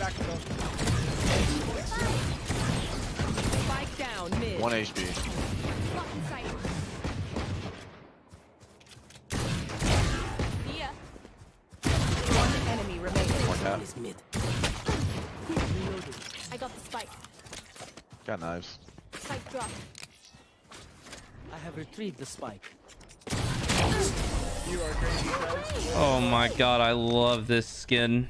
1 HP. Mid. I got the spike. Got knives. Spike dropped. I have retrieved the spike. You are crazy, guys. Oh my god, I love this skin.